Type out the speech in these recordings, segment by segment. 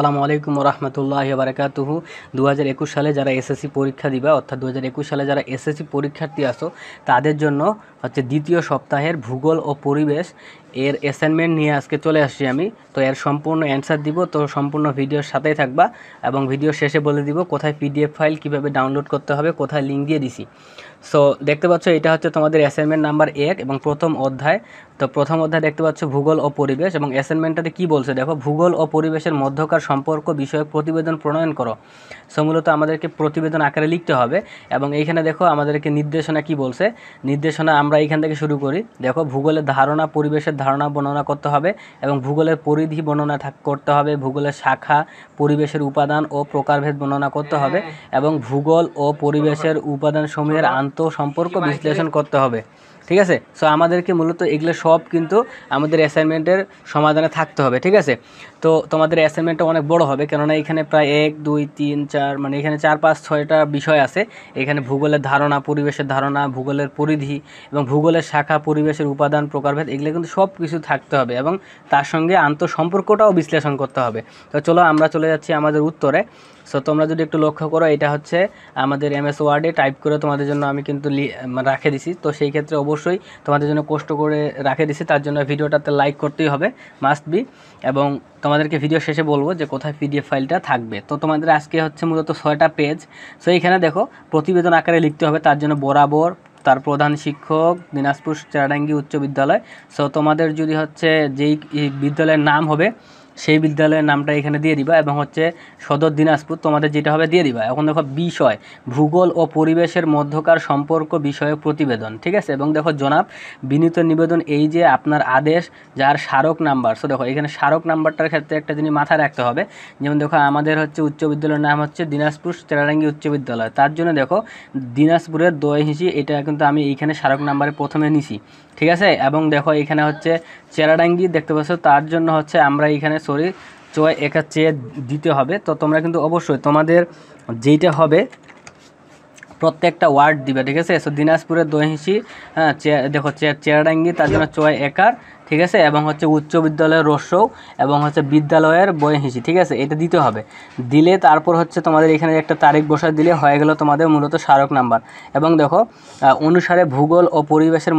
আসসালামু আলাইকুম রাহমাতুল্লাহি ওয়া বারাকাতুহু। 2021 সালে যারা এসএসসি পরীক্ষা দিবা অর্থাৎ 2021 সালে যারা এসএসসি পরীক্ষার্থী আছো তাদের জন্য হচ্ছে দ্বিতীয় সপ্তাহের ভূগোল ও পরিবেশ এর অ্যাসাইনমেন্ট নিয়ে আজকে চলে আসছি আমি। তো এর সম্পূর্ণ অ্যান্সার দিব, তো সম্পূর্ণ ভিডিওর সাথেই থাকবা এবং ভিডিও শেষে বলে দিব কোথায় পিডিএফ ফাইল কীভাবে ডাউনলোড করতে হবে, কোথায় লিঙ্ক দিয়ে দিছি। সো দেখতে পাচ্ছ এটা হচ্ছে তোমাদের অ্যাসাইনমেন্ট নাম্বার 1 এবং প্রথম অধ্যায়। তো প্রথম অধ্যায় দেখতে পাচ্ছ ভূগোল ও পরিবেশ, এবং অ্যাসাইনমেন্টটাতে কী বলছে দেখো, ভূগোল ও পরিবেশের মধ্যকার সম্পর্ক বিষয়ক প্রতিবেদন প্রণয়ন করো। সো মূলত আমাদেরকে প্রতিবেদন আকারে লিখতে হবে এবং এইখানে দেখো আমাদেরকে নির্দেশনা কি বলছে। নির্দেশনা আমরা এইখান থেকে শুরু করি। দেখো ভূগোলের ধারণা, পরিবেশের ধারণা বর্ণনা করতে হবে এবং ভূগোলের পরিধি বর্ণনা করতে হবে, ভূগোলের শাখা, পরিবেশের উপাদান ও প্রকারভেদ বর্ণনা করতে হবে এবং ভূগোল ও পরিবেশের উপাদানসমূহের আন্তঃসম্পর্ক বিশ্লেষণ করতে হবে। ঠিক আছে, সো আমাদেরকে মূলত এগুলো সব কিন্তু আমাদের অ্যাসাইনমেন্টের সমাধানে থাকতে হবে। ঠিক আছে, তো তোমাদের অ্যাসাইনমেন্টটা অনেক বড় হবে কেননা এখানে প্রায় 1 2 3 4 মানে এখানে 4 5 6টা বিষয় আছে। এখানে ভূগোলের ধারণা, পরিবেশের ধারণা, ভূগোলের পরিধি এবং ভূগোলের শাখা, পরিবেশের উপাদান, প্রকারভেদ, এগুলো কিন্তু সব কিছু থাকতে হবে এবং তার সঙ্গে আন্তঃসম্পর্কটাও বিশ্লেষণ করতে হবে। তো চলো আমরা চলে যাচ্ছি আমাদের উত্তরে। সো তোমরা যদি একটু লক্ষ্য করো এটা হচ্ছে আমাদের MS ওয়ার্ডে টাইপ করে তোমাদের জন্য আমি কিন্তু রাখে দিছি। তো সেই ক্ষেত্রে অবশ্যই তোমাদের জন্য কষ্ট করে রাখে দিছি, তার জন্য ভিডিওটাতে লাইক করতেই হবে মাস্ট বি, এবং তোমাদেরকে ভিডিও শেষে বলবো যে কোথায় পিডিএফ ফাইলটা থাকবে। তো তোমাদের আজকে হচ্ছে মূলত 6টা পেজ। সো এইখানে দেখো প্রতিবেদন আকারে লিখতে হবে, তার জন্য বরাবর তার প্রধান শিক্ষক দিনাজপুর চৌরাঙ্গী উচ্চ বিদ্যালয়। সো তোমাদের যদি হচ্ছে যেই বিদ্যালয়ের নাম হবে সেই বিদ্যালয়ের নামটা এখানে দিয়ে দিবা এবং হচ্ছে সদর দিনাজপুর তোমাদের যেটা হবে দিয়ে দিবা। এখন দেখো বিষয় ভূগোল ও পরিবেশের মধ্যকার সম্পর্ক বিষয়ক প্রতিবেদন। ঠিক আছে, এবং দেখো জনাব বিনীত নিবেদন এই যে আপনার আদেশ যার স্মারক নাম্বার। সো দেখো এখানে স্মারক নাম্বারটার ক্ষেত্রে একটা জিনিস মাথায় রাখতে হবে, যেমন দেখো আমাদের হচ্ছে উচ্চ বিদ্যালয়ের নাম হচ্ছে দিনাজপুর চৌরাঙ্গী উচ্চ বিদ্যালয়, তার জন্য দেখো দিনাজপুরের 2 হিসি এটা কিন্তু আমি এইখানে স্মারক নাম্বারে প্রথমে নিছি। ঠিক আছে, এবং দেখো এখানে হচ্ছে চৌরাঙ্গী দেখতে পাচ্ছ, তার জন্য হচ্ছে আমরা এখানে সরি চয় একা চেয়ে দিতে হবে। তো তোমরা কিন্তু অবশ্যই তোমাদের যেইটা হবে প্রত্যেকটা ওয়ার্ড দিবে। ঠিক আছে, সো দিনাজপুরের 2 হিসি, হ্যাঁ দেখো চৌরাঙ্গী, তার জন্য চয় একার। ঠিক আছে, এবং হচ্ছে উচ্চ বিদ্যালয়ের রস্যৌ এবং হচ্ছে বিদ্যালয়ের 2 হিসি। ঠিক আছে, এটা দিতে হবে, দিলে তারপর হচ্ছে তোমাদের এখানে একটা তারিখ বসা দিলে হয়ে গেল তোমাদের মূলত স্মারক নাম্বার। এবং দেখো অনুসারে ভূগোল ও পরিবেশের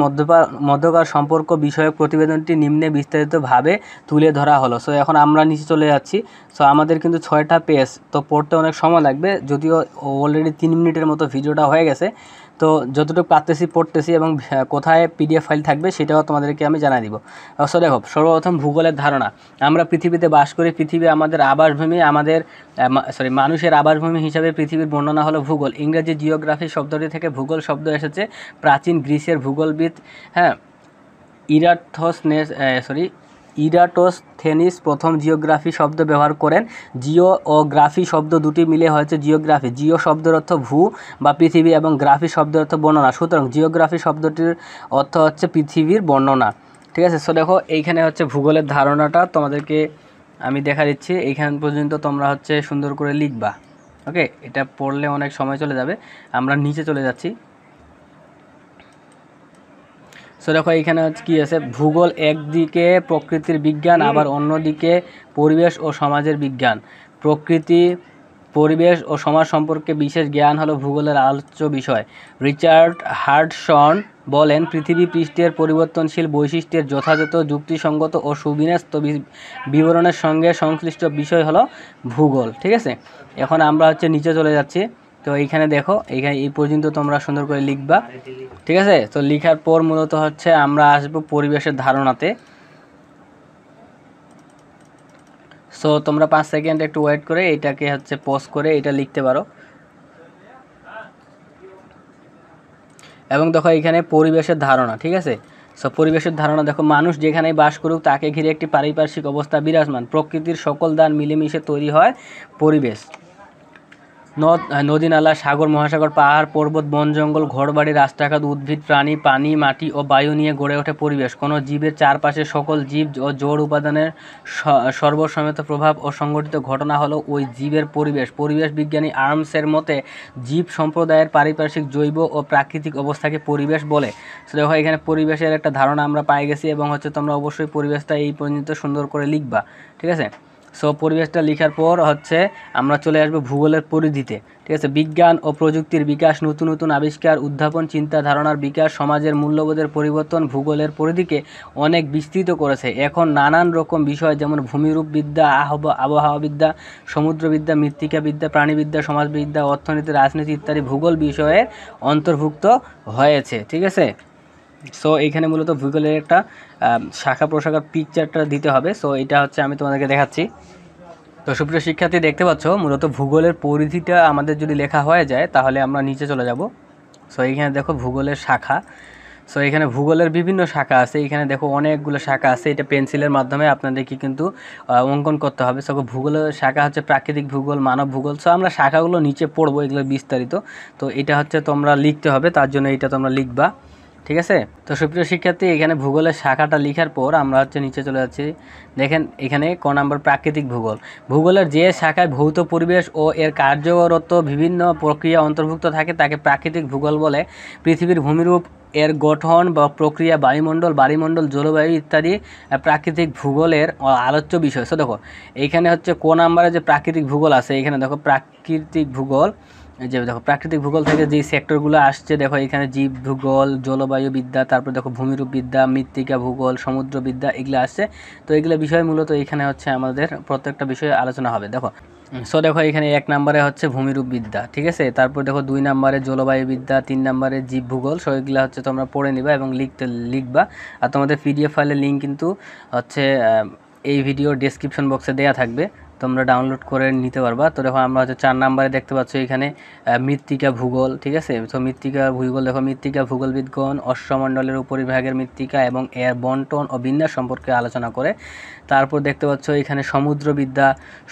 মধ্যকার সম্পর্ক বিষয়ক প্রতিবেদনটি নিম্নে বিস্তারিতভাবে তুলে ধরা হলো। সো এখন আমরা নিচে চলে যাচ্ছি। সো আমাদের কিন্তু 6টা পেজ, তো পড়তে অনেক সময় লাগবে, যদিও অলরেডি 3 মিনিটের মতো ভিডিওটা হয়ে গেছে। তো যতটুকু পড়তেছি এবং কোথায় পিডিএফ ফাইল থাকবে সেটাও তোমাদেরকে আমি জানাই দিব। সো দেখো সর্বপ্রথম ভূগোলের ধারণা, আমরা পৃথিবীতে বাস করি, পৃথিবী আমাদের আবাসভূমি, আমাদের মানুষের আবাসভূমি হিসাবে পৃথিবীর বর্ণনা হলো ভূগোল। ইংরেজি জিওগ্রাফি শব্দটি থেকে ভূগোল শব্দ এসেছে। প্রাচীন গ্রিসের ভূগোলবিদ হ্যাঁ ইরাটোস্থেনিস প্রথম জিওগ্রাফি শব্দ ব্যবহার করেন। জিও ও গ্রাফি শব্দ দুটি মিলে হয়েছে জিওগ্রাফি। জিও শব্দের অর্থ ভূ বা পৃথিবী এবং গ্রাফি শব্দের অর্থ বর্ণনা, সুতরাং জিওগ্রাফি শব্দটির অর্থ হচ্ছে পৃথিবীর বর্ণনা। ঠিক আছে, সো দেখো এইখানে হচ্ছে ভূগোলের ধারণাটা তোমাদেরকে আমি দেখা দিচ্ছি, এইখান পর্যন্ত তোমরা হচ্ছে সুন্দর করে লিখবা। ওকে, এটা পড়লে অনেক সময় চলে যাবে, আমরা নিচে চলে যাচ্ছি। সো দেখো এইখানে হচ্ছে কী আছে, ভূগোল একদিকে প্রকৃতির বিজ্ঞান, আবার অন্যদিকে পরিবেশ ও সমাজের বিজ্ঞান। প্রকৃতি, পরিবেশ ও সমাজ সম্পর্কে বিশেষ জ্ঞান হলো ভূগোলের আলোচ্য বিষয়। রিচার্ড হার্ডসন বলেন, পৃথিবী পৃষ্ঠের পরিবর্তনশীল বৈশিষ্ট্যের যথাযথ, যুক্তিসঙ্গত ও সুবিন্যস্ত বিবরণের সঙ্গে সংশ্লিষ্ট বিষয় হলো ভূগোল। ঠিক আছে, এখন আমরা হচ্ছে নিচে চলে যাচ্ছি। তো এইখানে দেখো এইখানে এই পর্যন্ত তোমরা সুন্দর করে লিখবা। ঠিক আছে, তো লিখার পর মূলত হচ্ছে আমরা আসবো পরিবেশের ধারণাতে। সো তোমরা 5 সেকেন্ড একটু ওয়েট করে এটাকে হচ্ছে পজ করে এটা লিখতে পারো। এবং দেখো এখানে পরিবেশের ধারণা। ঠিক আছে, সো পরিবেশের ধারণা দেখো, মানুষ যেখানে বাস করুক তাকে ঘিরে একটি পারিপার্শ্বিক অবস্থা বিরাজমান। প্রকৃতির সকল দান মিলেমিশে তৈরি হয় পরিবেশ। নদী নালা, সাগর মহাসাগর, পাহাড় পর্বত, বন জঙ্গল, ঘরবাড়ি, রাস্তাঘাট, উদ্ভিদ, প্রাণী, পানি, মাটি ও বায়ু নিয়ে গড়ে ওঠে পরিবেশ। কোনো জীবের চারপাশে সকল জীব ও জড় উপাদানের সর্বসম্মত প্রভাব ও সংগঠিত ঘটনা হলো ওই জীবের পরিবেশ। পরিবেশ বিজ্ঞানী আর্মসের মতে জীব সম্প্রদায়ের পারিপার্শ্বিক জৈব ও প্রাকৃতিক অবস্থাকে পরিবেশ বলে। তো দেখো এখানে পরিবেশের একটা ধারণা আমরা পাই গেছি, এবং হচ্ছে তোমরা অবশ্যই পরিবেশটা এই পর্যন্ত সুন্দর করে লিখবা। ঠিক আছে, सो परिवेशटा लेखार पर होच्छे आमरा चले आसबो भूगोलेर परिधिते। ठीक आछे, विज्ञान और प्रजुक्तिर विकास, नतून नतून आविष्कार, उद्भावन, चिंता धारणार विकास, समाजेर मूल्यबोधेर परिवर्तन भूगोलेर परिधिके अनेक विस्तृत करेछे। एखन नानान रकम विषय जेमन भूमिरूप विद्या, आबहावा विद्या, समुद्र विद्या, मृत्तिका विद्या, प्राणी विद्या, समाज विद्या, अर्थनीति, राजनीति इत्यादि भूगोल विषयेर अंतर्भुक्त हयेछे। ठीक आछे, सो एखाने मूलत भूगोलेर एकटा शाखा प्रशाखा पिक्चारटा दिते हबे। सो एटा होच्छे आमि तोमादेरके देखाच्छि। तो सुप्रिय शिक्षार्थी देखते पाচ্ছ मूलत भूगोलेर परिधिटा आमादेर जोदि लेखा हये जाय ताहले आमरा नीचे चले जाब। सो एखाने देखो भूगोलेर शाखा। सो एखाने भूगोलेर विभिन्न शाखा आछे, एखाने देखो अनेकगुलो शाखा आछे। एटा पेंसिलेर माध्यमे आपनादेरके किन्तु अंकन करते हबे। सो भूगोलेर शाखा हच्छे प्राकृतिक भूगोल, मानव भूगोल। सो आमरा शाखागुलो नीचे पढ़बो एगुलो विस्तारित। तो एटा हच्छे तोमरा लिखते हबे, तार जोन्नो एटा तोमरा लिखबा। ठीक है। तो सुप्रिय शिक्षार्थी एखे भूगोल शाखा लिखार पर हमें नीचे चले जाने क नम्बर प्राकृतिक भूगोल। भूगोल जे शाखा भौत परिवेश और एर कार्यरत विभिन्न प्रक्रिया अंतर्भुक्त थाके प्राकृतिक भूगोल बोले। पृथिवीर भूमिरूप एर गठन व प्रक्रिया, वायुमंडल, बारिमंडल, जलवायु इत्यादि प्राकृतिक भूगोलेर आलोच्य विषय। सो देखो एखाने हच्छे क नम्बरे जो प्राकृतिक भूगोल आछे, एखाने देखो प्राकृतिक भूगोल जे देखो प्राकृतिक भूगोल थेके जे सेक्टरगुलो आसछे देखो एखाने जीव भूगोल, जलवायु विद्या, तारपर देखो भूमिरूप विद्या, मृत्तिका भूगोल, समुद्र विद्या एगुलो आसछे। तो एगुलो विषय मूलत एखाने हच्छे आमादेर प्रत्येकटा विषय आलोचना हबे। देखो सो देखो एखाने एक नम्बरे हच्छे भूमिरूप विद्या। ठीक आछे, तारपर देखो दुई नम्बरे जलवायु विद्या, तीन नम्बरे जीव भूगोल। सो एगुलो हच्छे तोमरा पढ़े निबा एबं लिखबा। आर तोमादेर PDF फाइलेर लिंक किन्तु हच्छे एई भिडियो डेसक्रिपशन बक्से देया थाकबे, তোমরা डाउनलोड করে নিতে পারবা। তো দেখো আমরা হচ্ছে 4 নম্বরে দেখতে পাচ্ছি এখানে মৃত্তিকা ভূগোল। ঠিক আছে, তো মৃত্তিকা ভূগোল দেখো মৃত্তিকা ভূগোলবিদগণ অশ্বমণ্ডলের উপরিভাগের মৃত্তিকা এবং এর বণ্টন ও বিন্যাস সম্পর্কে আলোচনা করে। তারপর দেখতে পাচ্ছ এখানে সমুদ্রবিদ্যা,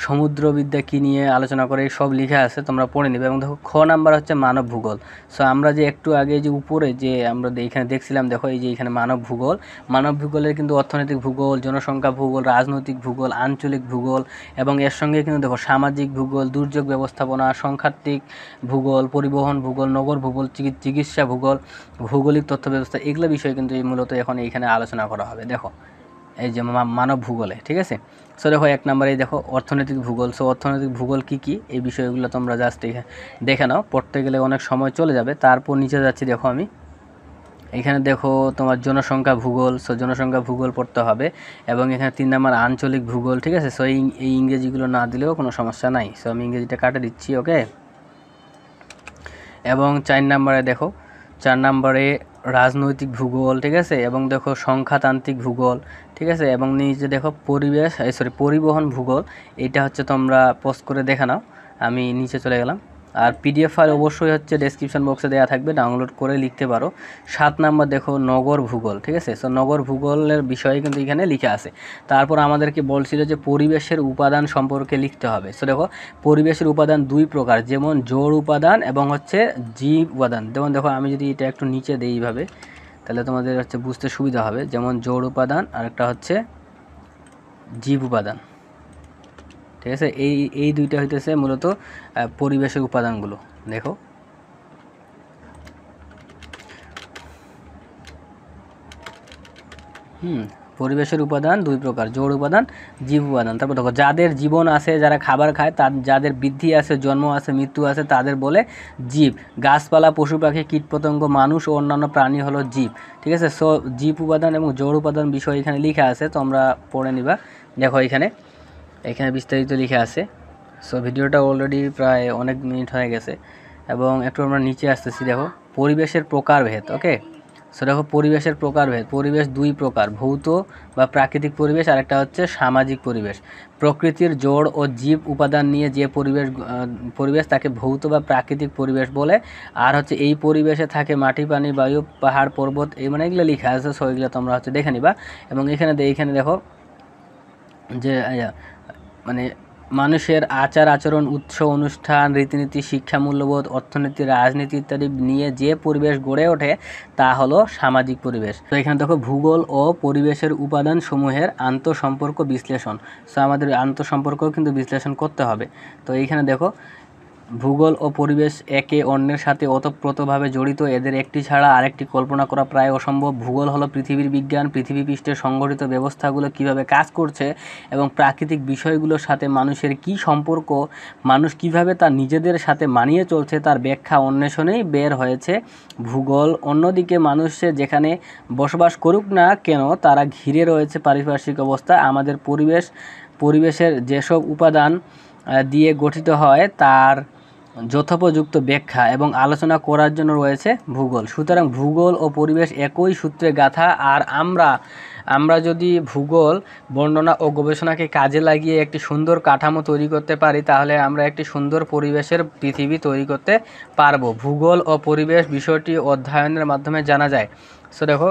সমুদ্রবিদ্যা কি নিয়ে আলোচনা করে সব লেখা আছে, তোমরা পড়ে নেবে। এবং দেখো খ নাম্বার হচ্ছে মানব ভূগোল। সো আমরা যে একটু আগে যে উপরে যে আমরা এখানে দেখছিলাম দেখো এই যে এখানে মানব ভূগোল। মানব ভূগোলের কিন্তু অর্থনৈতিক ভূগোল, জনসংখ্যা ভূগোল, রাজনৈতিক ভূগোল, আঞ্চলিক ভূগোল এবং এর সঙ্গে কিন্তু দেখো সামাজিক ভূগোল, দুর্যোগ ব্যবস্থাপনা, সংখ্যাত্মিক ভূগোল, পরিবহন ভূগোল, নগর ভূগোল, চিকিৎসা ভূগোল, ভৌগোলিক তথ্য ব্যবস্থা, এগুলো বিষয় কিন্তু মূলত এখন এইখানে আলোচনা করা হবে। দেখো এই যে মানব ভূগোলে। ঠিক আছে, সো দেখো এক নম্বরে দেখো অর্থনৈতিক ভূগোল। সো অর্থনৈতিক ভূগোল কী কী এই বিষয়গুলো তোমরা জাস্ট দেখে নাও, পড়তে গেলে অনেক সময় চলে যাবে। তারপর নিচে যাচ্ছি দেখো আমি এখানে দেখো তোমার জনসংখ্যা ভূগোল। সো জনসংখ্যা ভূগোল পড়তে হবে এবং এখানে 3 নম্বর আঞ্চলিক ভূগোল। ঠিক আছে, সো এই ইংরেজিগুলো না দিলেও কোনো সমস্যা নাই। সো আমি ইংরেজিটা কাটে দিচ্ছি, ওকে। এবং 4 নম্বরে দেখো 4 নম্বরে রাজনৈতিক ভূগোল। ঠিক আছে, এবং দেখো সংখ্যাতান্ত্রিক ভূগোল। ঠিক আছে, এবং নিচে দেখো পরিবহন ভূগোল। এটা হচ্ছে তোমরা পোস্ট করে দেখে নাও, আমি নিচে চলে গেলাম। আর PDF ফাইল অবশ্যই হচ্ছে ডেসক্রিপশন বক্সে দেয়া থাকবে, ডাউনলোড করে লিখতে পারো। 7 নম্বর দেখো নগর ভূগোল। ঠিক আছে, সো নগর ভূগোলের বিষয়ে কিন্তু এখানে লেখা আছে। তারপর আমাদেরকে বলছিল যে পরিবেশের উপাদান সম্পর্কে লিখতে হবে। সো দেখো পরিবেশের উপাদান দুই প্রকার, যেমন জড় উপাদান এবং হচ্ছে জীব উপাদান। যেমন দেখো আমি যদি এটা একটু নিচে দেই এইভাবে তাহলে তোমাদের হচ্ছে বুঝতে সুবিধা হবে। যেমন জড় উপাদান আর একটা হচ্ছে জীব উপাদান। ঠিক আছে, এই দুইটা হইতেছে মূলত পরিবেশের উপাদানগুলো। দেখো পরিবেশের উপাদান দুই প্রকার, জড় উপাদান, জীব উপাদান। তারপর দেখো যাদের জীবন আছে, যারা খাবার খায়, যাদের বৃদ্ধি আছে, জন্ম আছে, মৃত্যু আছে, তাদের বলে জীব। গাছপালা, পশু পাখি, কীটপতঙ্গ, মানুষ ও অন্যান্য প্রাণী হলো জীব। ঠিক আছে, সো জীব উপাদান এবং জড় উপাদান বিষয় এখানে লেখা আছে, তোমরা পড়ে নিবা। দেখো এখানে এখানে বিস্তারিত লিখে আছে। সো ভিডিওটা অলরেডি প্রায় অনেক মিনিট হয়ে গেছে এবং একটু আমরা নিচে আসতেছি। দেখো পরিবেশের প্রকারভেদ। ওকে, সো দেখো পরিবেশের প্রকারভেদ, পরিবেশ দুই প্রকার, ভৌত বা প্রাকৃতিক পরিবেশ আর একটা হচ্ছে সামাজিক পরিবেশ। প্রকৃতির জড় ও জীব উপাদান নিয়ে যে পরিবেশ তাকে ভৌত বা প্রাকৃতিক পরিবেশ বলে। আর হচ্ছে এই পরিবেশে থাকে মাটি, পানি, বায়ু, পাহাড়, পর্বত, এই মানে এগুলো লিখা আছে। সো এগুলো তোমরা হচ্ছে দেখে নিবা। এবং এখানে দেখো যে মানে মানুষের আচার আচরণ, উৎসব অনুষ্ঠান, রীতিনীতি, শিক্ষা, মূল্যবোধ, অর্থনীতি, রাজনীতি ইত্যাদি নিয়ে যে পরিবেশ গড়ে ওঠে তা হলো সামাজিক পরিবেশ। তো এখানে দেখো ভূগোল ও পরিবেশের উপাদান সমূহের আন্তঃসম্পর্ক বিশ্লেষণ। সো আমাদের আন্তঃসম্পর্ক কিন্তু বিশ্লেষণ করতে হবে। তো এইখানে দেখো भूगोल और परिवेश एके अन्येर साथे ओतप्रोतोभावे जड़ित। एदेर एकटी छाड़ा आरेकटी कल्पना करा प्राय असम्भव। भूगोल हलो पृथिवीर विज्ञान, पृथिवीपृष्ठे संघटित व्यवस्थागुलो किभाबे काज करछे एबं प्राकृतिक विषयगुलोर साथे मानुषेर की सम्पर्क, मानुष किभाबे तार निजेदेर साथे मानिये चलछे तार व्याख्या अन्वेषणेई बेर हयेछे भूगोल। अन्यदिके मानुष जेखाने बसबास करुक ना केन तारा घिरे रयेछे पारिपार्श्विक अवस्था। आमादेर परिवेश परिवेशेर जेसब उपादान दिए गठित हय तार যথোপযুক্ত ব্যাখ্যা এবং আলোচনা করার জন্য রয়েছে ভূগোল। সুতরাং ভূগোল ও পরিবেশ একই সূত্রে গাঁথা। আর আমরা যদি ভূগোল বর্ণনা ও গবেষণাকে কাজে লাগিয়ে একটি সুন্দর কাঠামো তৈরি করতে পারি তাহলে আমরা একটি সুন্দর পরিবেশের পৃথিবী তৈরি করতে পারব। ভূগোল ও পরিবেশ বিষয়টি অধ্যয়নের মাধ্যমে জানা যায়। সো দেখো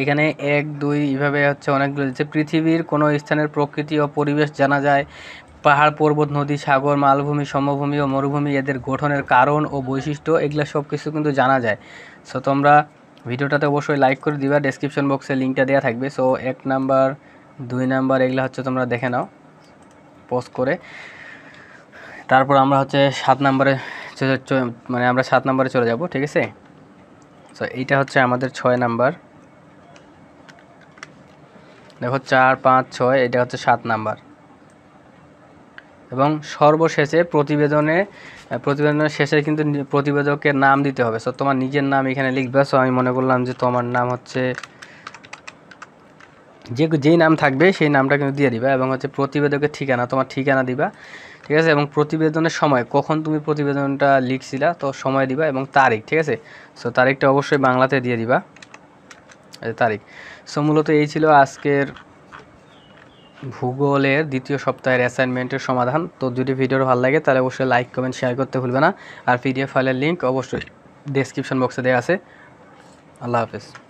এখানে 1 2 এইভাবে হচ্ছে অনেকগুলো দিচ্ছে। পৃথিবীর কোনো স্থানের প্রকৃতি ও পরিবেশ জানা যায়। पहाड़ पर्वत नदी सागर मालभूमि समभूमि और मरुभूमि एर गठनेर कारण और वैशिष्ट्य एगला सब किछु किन्तु जाना जाए। सो तोमरा भिडियोटाते अवश्य लाइक करे दिबा, डेस्क्रिप्शन बक्से लिंकटा देया थाकबे। सो 1 नम्बर 2 नम्बर एगला होच्छे तोमरा देखे नाओ पोस्ट करे। तारपर आमरा होच्छे 7 नम्बरे माने आमरा 7 नम्बरे चले जाबो, ठीक आछे। सो एटा होच्छे आमादेर 6 नम्बर। देखो 4 5 6 एटा होच्छे 7 नम्बर। এবং সর্বশেষে প্রতিবেদনের শেষে কিন্তু প্রতিবেদকের নাম দিতে হবে। সো তোমার নিজের নাম এখানে লিখবে। সো আমি মনে করলাম যে তোমার নাম হচ্ছে যেই নাম থাকবে সেই নামটা কিন্তু দিয়ে দিবা এবং হচ্ছে প্রতিবেদকের ঠিকানা, তোমার ঠিকানা দিবা, ঠিক আছে। এবং প্রতিবেদনের সময় কখন তুমি প্রতিবেদনটা লিখছিলা তো সময় দিবা এবং তারিখ, ঠিক আছে। সো তারিখটা অবশ্যই বাংলাতে দিয়ে দিবা, তারিখ। সো মূলত এই ছিল আজকের ভূগোলের দ্বিতীয় সপ্তাহের অ্যাসাইনমেন্টের সমাধান। তো যদি ভিডিওটা ভালো লাগে তাহলে অবশ্যই লাইক কমেন্ট শেয়ার করতে ভুলবে না। আর পিডিএফ ফাইলের লিংক অবশ্যই ডেসক্রিপশন বক্সে দেওয়া আছে। আল্লাহ হাফেজ।